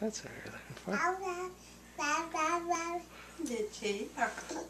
That's what you're looking for.